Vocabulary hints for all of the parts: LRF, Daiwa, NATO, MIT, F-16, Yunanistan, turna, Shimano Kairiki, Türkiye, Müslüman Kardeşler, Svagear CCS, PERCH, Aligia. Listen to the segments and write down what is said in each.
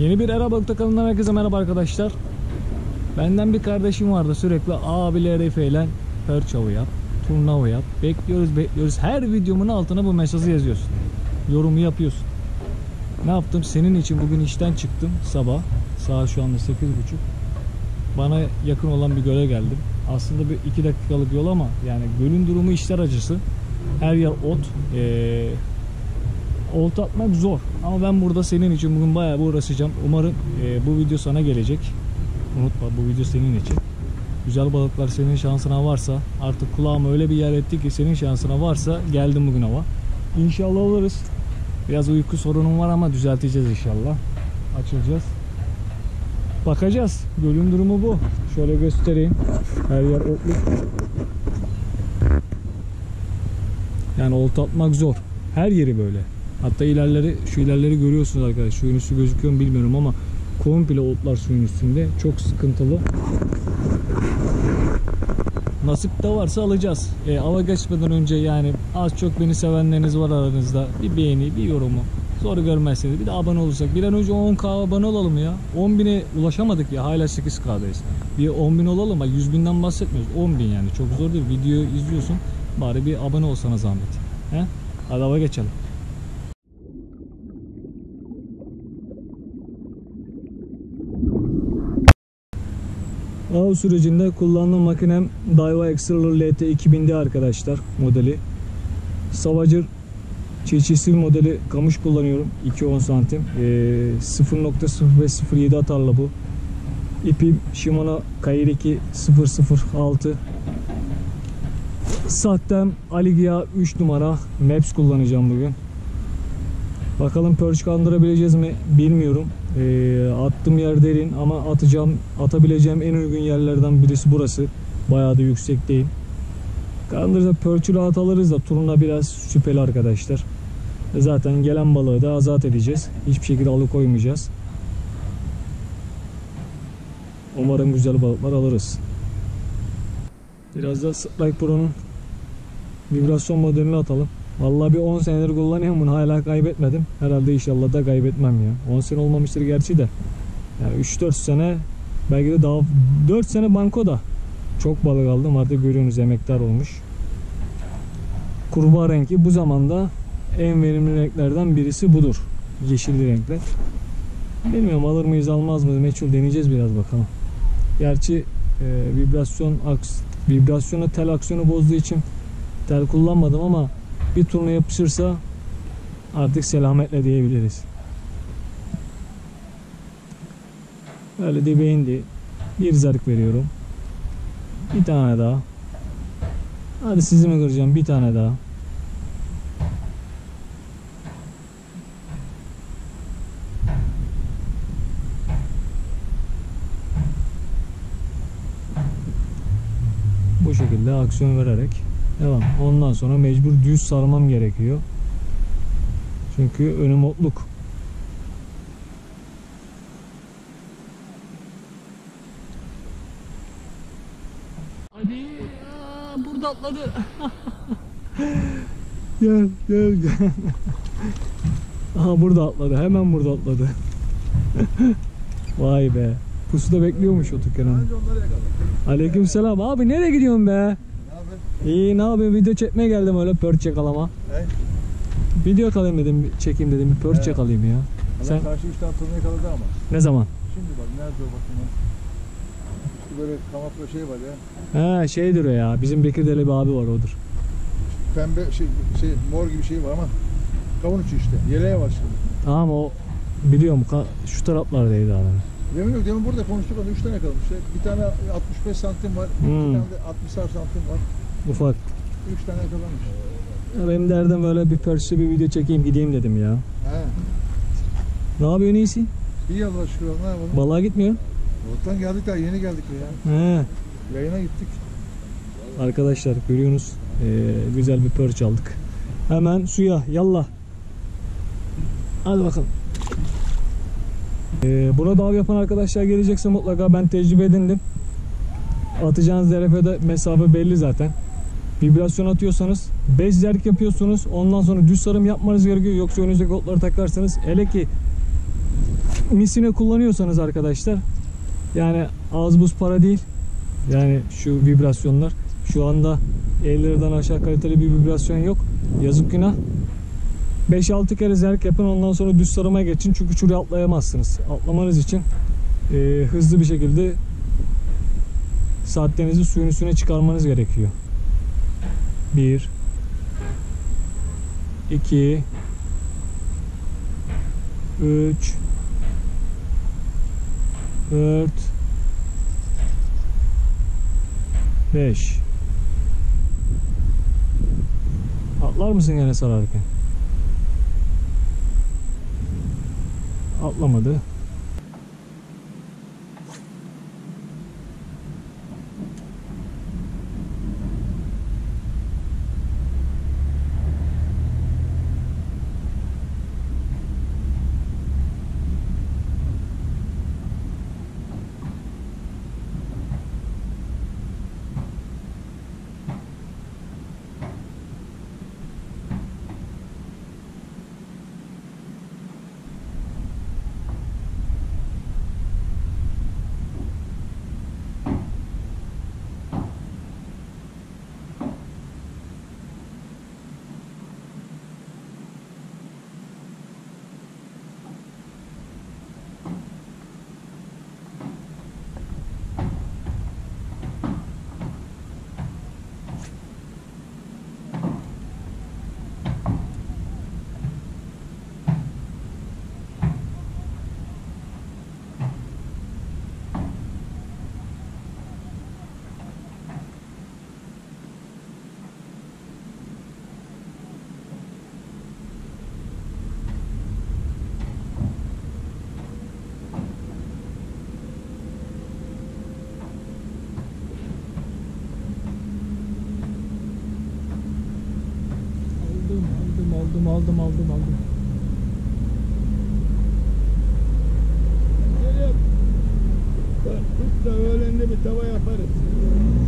Yeni bir Erabalık'ta kanalından herkese merhaba arkadaşlar. Benden bir kardeşim vardı, sürekli abi LRF ile perch avı yap, turna avı yap. Bekliyoruz. Her videomun altına bu mesajı yazıyorsun, yorumu yapıyorsun. Ne yaptım? Senin için bugün işten çıktım sabah. Saat şu anda 8.30. Bana yakın olan bir göle geldim. Aslında bir 2 dakikalık yol ama yani gölün durumu işler acısı. Her yer ot. Olta atmak zor. Ama ben burada senin için bugün bayağı bir uğraşacağım. Umarım bu video sana gelecek. Unutma, bu video senin için. Güzel balıklar senin şansına varsa, artık kulağıma öyle bir yer etti ki senin şansına varsa geldim bugün hava. İnşallah oluruz. Biraz uyku sorunum var ama düzelteceğiz inşallah. Açılacağız. Bakacağız. Gölün durumu bu. Şöyle göstereyim. Her yer otluk. Yani olta atmak zor. Her yeri böyle. Hatta ilerleri, şu ilerleri görüyorsunuz arkadaşlar. Suyun üstü gözüküyor mu bilmiyorum ama komple otlar suyun üstünde. Çok sıkıntılı. Nasip de varsa alacağız. Ava geçmeden önce yani az çok beni sevenleriniz var aranızda. Bir beğeni, bir yorumu. Sonra görmezseniz bir de abone olursak. Bir an önce 10.000 abone olalım ya. 10.000'e ulaşamadık ya. Hala 8.000'dayız. Bir 10.000 olalım. 100.000'den bahsetmiyoruz. 10.000 yani. Çok zor değil. Videoyu izliyorsun. Bari bir abone olsana zahmet. He? Hadi ava geçelim. Av sürecinde kullandığım makinem Daiwa Explorer LT 2000'di arkadaşlar, modeli. Svagear CCS modeli kamış kullanıyorum, 2.10 santim. 0.0507 atarla bu. İpim Shimano Kairiki 006. Sahtem Aligia 3 numara Maps kullanacağım bugün. Bakalım perch kandırabileceğiz mi bilmiyorum. Attığım yer derin ama atabileceğim en uygun yerlerden birisi burası. Bayağı da yüksek değil. Kandırsa perch'ü rahat alırız da turuna biraz şüpheli arkadaşlar. Zaten gelen balığı da azat edeceğiz. Hiçbir şekilde alıkoymayacağız. Umarım güzel balıklar alırız. Biraz da Strike Pro'nun vibrasyon modelini atalım. Vallahi bir 10 senedir kullanıyorum bunu, hala kaybetmedim. Herhalde inşallah da kaybetmem ya. 10 sene olmamıştır gerçi de. Yani 3-4 sene, belki de daha 4 sene bankoda. Çok balık aldım, artık görüyorsunuz emektar olmuş. Kurbağa rengi bu zamanda en verimli renklerden birisi budur. Yeşilli renkler. Bilmiyorum alır mıyız almaz mıyız meçhul, deneyeceğiz biraz bakalım. Gerçi vibrasyona tel aksiyonu bozduğu için tel kullanmadım ama bir turna yapışırsa artık selametle diyebiliriz. Böyle dibe indi. Bir zarık veriyorum. Bir tane daha. Hadi sizi mi kıracağım? Bir tane daha. Bu şekilde aksiyon vererek devam. Ondan sonra mecbur düz sarmam gerekiyor. Çünkü önüm otluk. Hadi burada atladı. Gel. Aha burada atladı. Hemen burada atladı. Vay be. Pusuda bekliyormuş o tükenen. Aleykümselam. Abi nereye gidiyorsun be? İyi, ne yapayım, video çekmeye geldim öyle perch yakalama. Video yakalayayım dedim, çekeyim dedim, bir perch yakalayayım ya. Sen karşı 3 tane turna yakaladı ama. Ne zaman? Şimdi bak nerede o, bakın ya. İşte böyle kanatlı şey var ya. He şeydir o ya, bizim Bekir'de bir abi var odur. Pembe şey mor gibi şey var ama kavun uçu işte, yeleğe var şimdi. Tamam o biliyorum, şu taraflardaydı abi. Demin burada konuştuk onu, 3 tane kalmış. Bir tane 65 santim var, bir tane de 60 santim var. Ufak. 3 tane kalmış. Benim derdim böyle bir perch'le bir video çekeyim gideyim dedim ya. He. Ne yapıyorsun, iyisin? İyi Allah şükür, ne yapalım? Balığa gitmiyor. Balıktan geldik daha yeni geldik ya. He. Yayına gittik. Arkadaşlar görüyorsunuz güzel bir perch aldık. Hemen suya yallah. Hadi bakalım. Burada av yapan arkadaşlar gelecekse mutlaka ben tecrübe edindim. Atacağınız LRF'de mesafe belli zaten. Vibrasyon atıyorsanız 5 zerk yapıyorsunuz. Ondan sonra düz sarım yapmanız gerekiyor. Yoksa önünüzdeki otları takarsanız, hele ki misine kullanıyorsanız arkadaşlar, yani az buz para değil. Yani şu vibrasyonlar, şu anda 50 liradan aşağı kaliteli bir vibrasyon yok. Yazık günah. 5-6 kere zerk yapın, ondan sonra düz sarıma geçin. Çünkü şuraya atlayamazsınız. Atlamanız için hızlı bir şekilde saatlerinizi suyun üstüne çıkarmanız gerekiyor. 1 2 3 4 5. Atlar mısın yine sararken? Atlamadı. Aldım. Gelip tutla öğlende bir tava yaparız.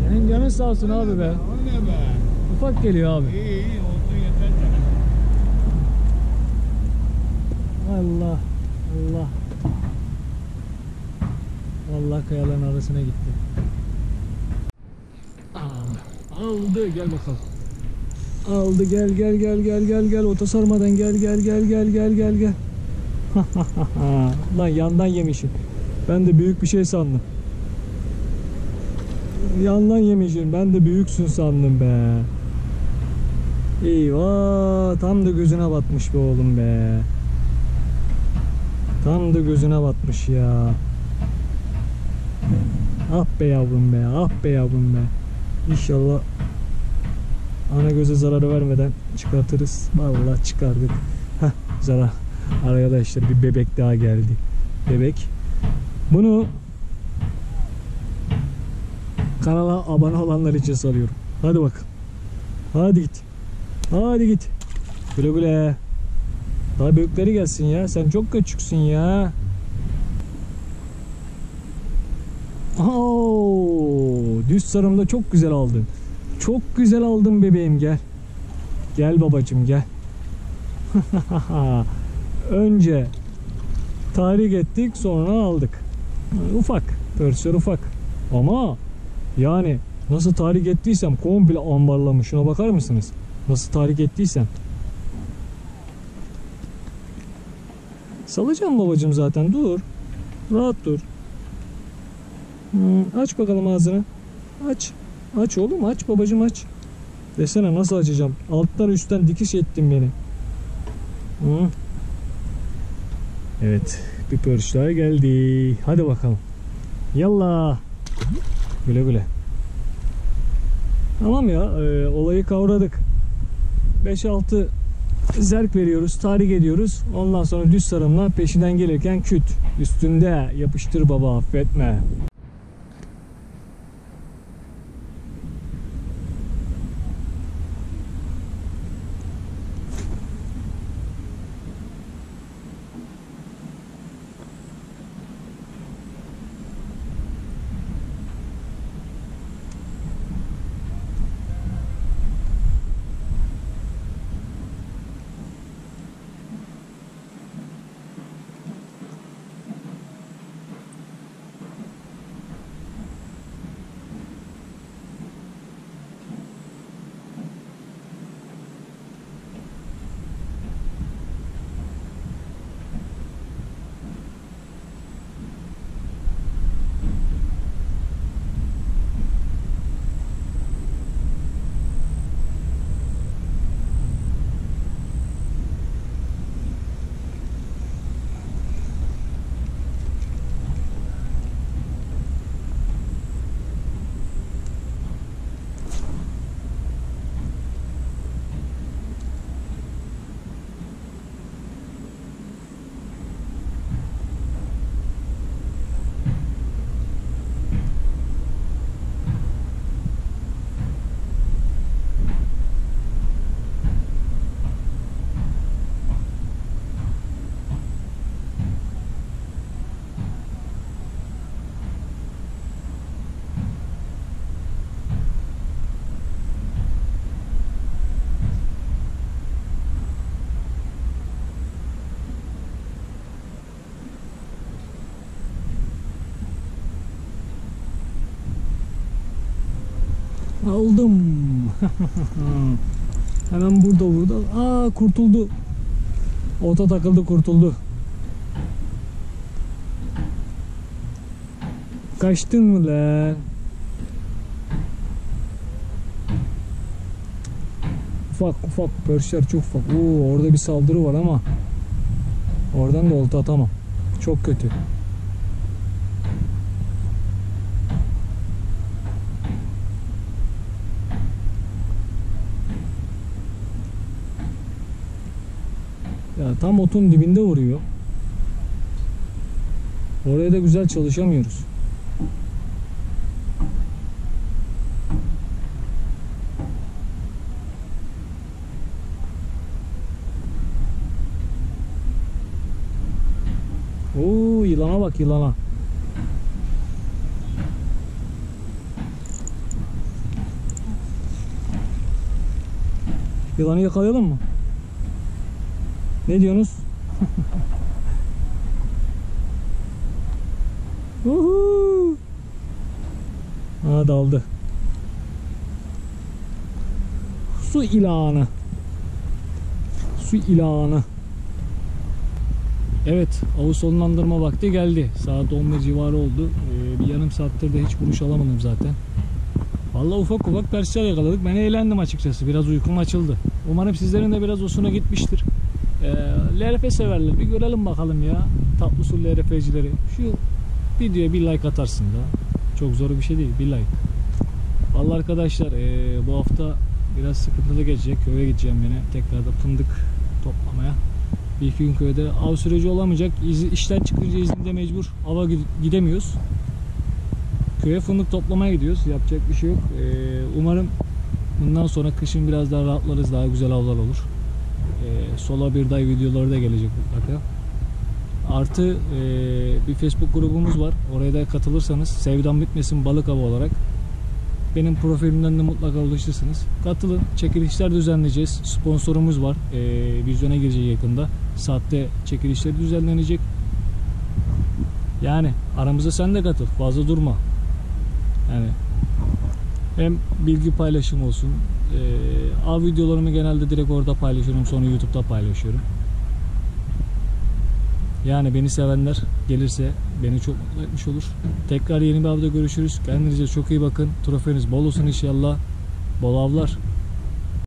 Senin canın sağ olsun abi be. O ne be? Ufak geliyor abi. İyi oldu yeter sana. Allah. Vallahi kayaların arasına gitti. Aldı gel bakalım. Aldı gel ota sarmadan gel. Lan yandan yemişim. Ben de büyük bir şey sandım. Yandan yemişim. Ben de büyüksün sandım be. Eyvah, tam da gözüne batmış be oğlum be. Tam da gözüne batmış ya. Ah be yavrum be. İnşallah ana göze zararı vermeden çıkartırız. Vallahi çıkardık. Heh, zarar. Arkadaşlar bir bebek daha geldi. Bebek. Bunu kanala abone olanlar için soruyorum. Hadi bakalım. Hadi git. Güle güle. Daha büyükleri gelsin ya. Sen çok küçüksün ya. Oo, düz sarımda çok güzel aldın. Çok güzel aldım bebeğim, gel. Gel babacım gel. Önce tahrik ettik, sonra aldık. Ufak. Törsör ufak. Ama yani nasıl tahrik ettiysem komple ambarlamış. Şuna bakar mısınız? Nasıl tahrik ettiysem. Salacağım babacım zaten. Dur. Rahat dur. Aç bakalım ağzını. Aç. Aç oğlum, aç babacım aç. Desene nasıl açacağım? Alttan üstten dikiş ettin beni. Hı. Evet, bir pörç daha geldi. Hadi bakalım. Yallah. Güle güle. Tamam ya, olayı kavradık. 5-6 zerk veriyoruz, tahrik ediyoruz. Ondan sonra düz sarımla peşinden gelirken küt. Üstünde yapıştır baba, affetme. Aldım. Hemen burada vurdu. Aa, kurtuldu. Ota takıldı, kurtuldu. Kaçtın mı lan? Ufak perşler, çok ufak. Oo, orada bir saldırı var ama oradan da olta atamam. Çok kötü. Ya tam otun dibinde vuruyor. Oraya da güzel çalışamıyoruz. Oo, yılana bak, yılana. Yılanı yakalayalım mı? Ne diyorsunuz? Uhu! Aa, daldı. Su ilanı. Su ilanı. Evet, av sonlandırma vakti geldi. Saat 11 civarı oldu. Bir yarım saattir de hiç vuruş alamadım zaten. Vallahi ufak ufak perçler yakaladık. Ben eğlendim açıkçası. Biraz uykum açıldı. Umarım sizlerin de biraz hoşuna gitmiştir. LRF severler, bir görelim bakalım ya. Tatlı su LRF'cileri. Şu videoya bir like atarsın da. Çok zor bir şey değil, bir like. Vallahi arkadaşlar bu hafta biraz sıkıntılı geçecek. Köye gideceğim yine. Tekrar da fındık toplamaya. Bir iki gün köyde av süreci olamayacak. İşten çıkınca izinde mecbur ava gidemiyoruz. Köye fındık toplamaya gidiyoruz. Yapacak bir şey yok. Umarım bundan sonra kışın biraz daha rahatlarız. Daha güzel avlar olur. Sola bir day videoları da gelecek mutlaka. Artı bir Facebook grubumuz var. Oraya da katılırsanız, Sevdam Bitmesin Balık Avı olarak. Benim profilimden de mutlaka ulaşırsınız. Katılın. Çekilişler düzenleyeceğiz. Sponsorumuz var. Vizyona girecek yakında. Saatte çekilişleri düzenlenecek. Yani aramıza sen de katıl. Fazla durma. Yani hem bilgi paylaşımı olsun. Av videolarımı genelde direkt orada paylaşıyorum. Sonra YouTube'da paylaşıyorum. Yani beni sevenler gelirse beni çok mutlu etmiş olur. Tekrar yeni bir avda görüşürüz. Kendinize çok iyi bakın. Trofeğiniz bol olsun inşallah. Bol avlar.